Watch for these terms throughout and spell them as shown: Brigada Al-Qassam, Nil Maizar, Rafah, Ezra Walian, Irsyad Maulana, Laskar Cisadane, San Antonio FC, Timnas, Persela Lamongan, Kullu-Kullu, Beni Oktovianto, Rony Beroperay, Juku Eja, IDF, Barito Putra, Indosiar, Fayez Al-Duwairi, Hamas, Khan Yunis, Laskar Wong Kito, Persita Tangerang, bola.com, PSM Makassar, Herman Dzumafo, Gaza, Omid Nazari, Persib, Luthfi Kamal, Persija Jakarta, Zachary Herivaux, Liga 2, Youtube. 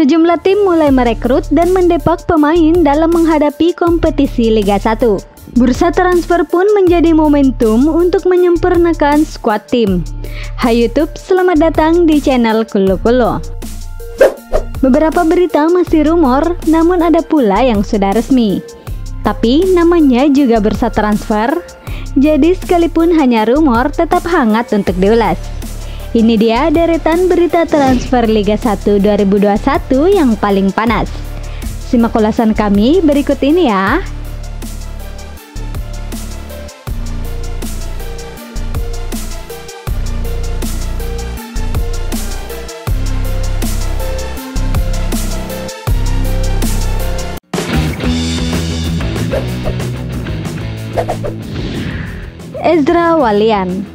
Sejumlah tim mulai merekrut dan mendepak pemain dalam menghadapi kompetisi Liga 1. Bursa transfer pun menjadi momentum untuk menyempurnakan skuad tim. Hai YouTube, selamat datang di channel Kullu-Kullu. Beberapa berita masih rumor, namun ada pula yang sudah resmi. Tapi namanya juga bursa transfer, jadi sekalipun hanya rumor tetap hangat untuk diulas. Ini dia deretan berita transfer Liga 1 2021 yang paling panas. Simak ulasan kami berikut ini ya. Ezra Walian.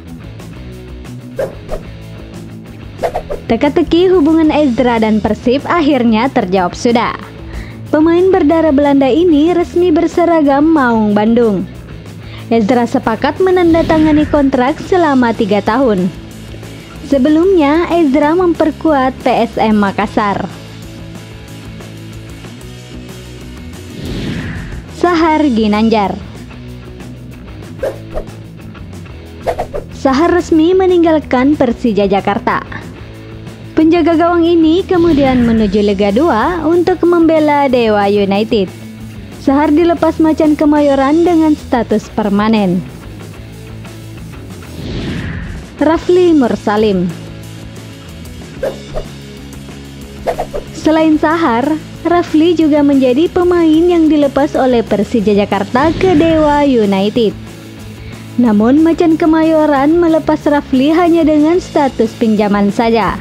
Teka-teki hubungan Ezra dan Persib akhirnya terjawab sudah. Pemain berdarah Belanda ini resmi berseragam Maung Bandung. Ezra sepakat menandatangani kontrak selama 3 tahun. Sebelumnya Ezra memperkuat PSM Makassar. Shahar Ginanjar. Shahar resmi meninggalkan Persija Jakarta. Penjaga gawang ini kemudian menuju Liga 2 untuk membela Dewa United. Shahar dilepas Macan Kemayoran dengan status permanen. Rafli Mursalim. Selain Shahar, Rafli juga menjadi pemain yang dilepas oleh Persija Jakarta ke Dewa United. Namun Macan Kemayoran melepas Rafli hanya dengan status pinjaman saja.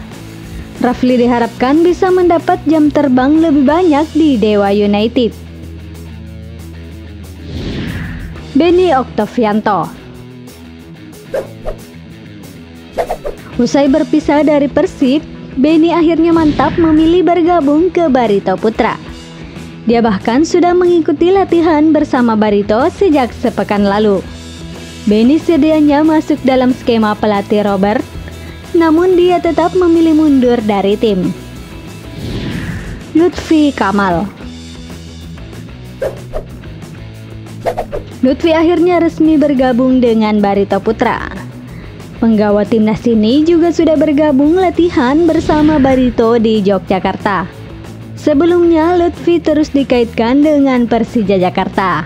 Rafli diharapkan bisa mendapat jam terbang lebih banyak di Dewa United. Beni Oktovianto. Usai berpisah dari Persib, Beni akhirnya mantap memilih bergabung ke Barito Putra. Dia bahkan sudah mengikuti latihan bersama Barito sejak sepekan lalu. Beni sedianya masuk dalam skema pelatih Robert, namun dia tetap memilih mundur dari tim. Luthfi Kamal. Luthfi akhirnya resmi bergabung dengan Barito Putra. Penggawa timnas ini juga sudah bergabung latihan bersama Barito di Yogyakarta. Sebelumnya Luthfi terus dikaitkan dengan Persija Jakarta.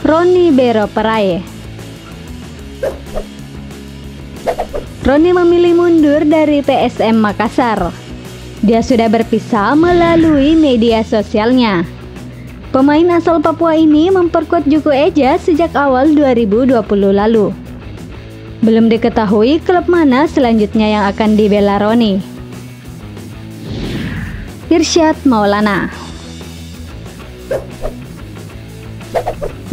Rony Beroperay. Rony memilih mundur dari PSM Makassar. Dia sudah berpisah melalui media sosialnya. Pemain asal Papua ini memperkuat Juku Eja sejak awal 2020 lalu. Belum diketahui klub mana selanjutnya yang akan dibela Rony. Irsyad Maulana.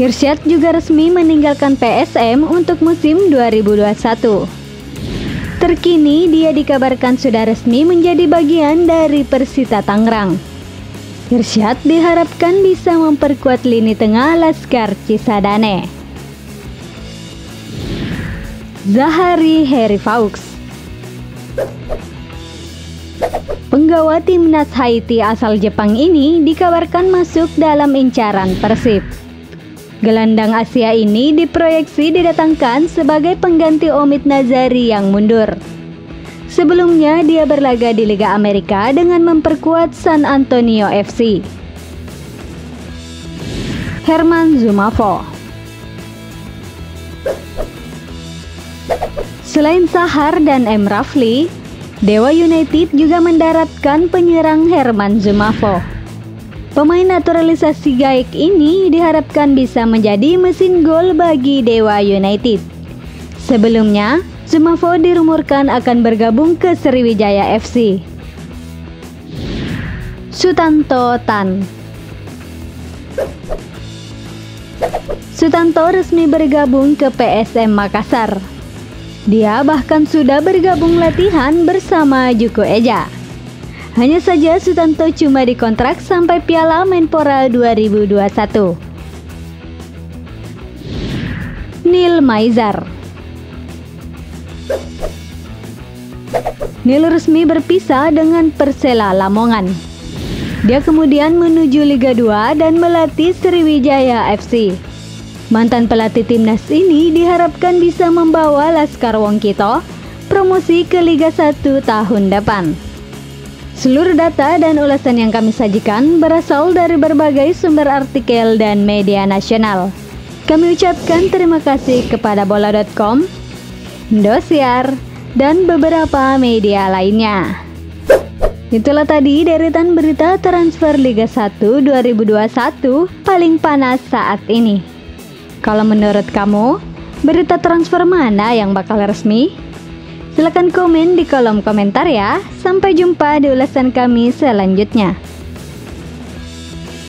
Irsyad juga resmi meninggalkan PSM untuk musim 2021. Terkini dia dikabarkan sudah resmi menjadi bagian dari Persita Tangerang. Irsyad diharapkan bisa memperkuat lini tengah Laskar Cisadane. Zachary Herivaux. Penggawa timnas Haiti asal Jepang ini dikabarkan masuk dalam incaran Persib. Gelandang Asia ini diproyeksi didatangkan sebagai pengganti Omid Nazari yang mundur. Sebelumnya dia berlaga di Liga Amerika dengan memperkuat San Antonio FC. Herman Dzumafo. Selain Shahar dan M. Rafli, Dewa United juga mendaratkan penyerang Herman Dzumafo. Pemain naturalisasi gaik ini diharapkan bisa menjadi mesin gol bagi Dewa United. Sebelumnya, Dzumafo dirumorkan akan bergabung ke Sriwijaya FC. Sutanto Tan. Sutanto resmi bergabung ke PSM Makassar. Dia bahkan sudah bergabung latihan bersama Juku Eja. Hanya saja Sutanto cuma dikontrak sampai Piala Menpora 2021. Nil Maizar. Nil resmi berpisah dengan Persela Lamongan. Dia kemudian menuju Liga 2 dan melatih Sriwijaya FC. Mantan pelatih timnas ini diharapkan bisa membawa Laskar Wong Kito promosi ke Liga 1 tahun depan. Seluruh data dan ulasan yang kami sajikan berasal dari berbagai sumber artikel dan media nasional. Kami ucapkan terima kasih kepada bola.com, Indosiar, dan beberapa media lainnya. Itulah tadi deretan berita transfer Liga 1 2021 paling panas saat ini. Kalau menurut kamu, berita transfer mana yang bakal resmi? Silahkan komen di kolom komentar ya. Sampai jumpa di ulasan kami selanjutnya.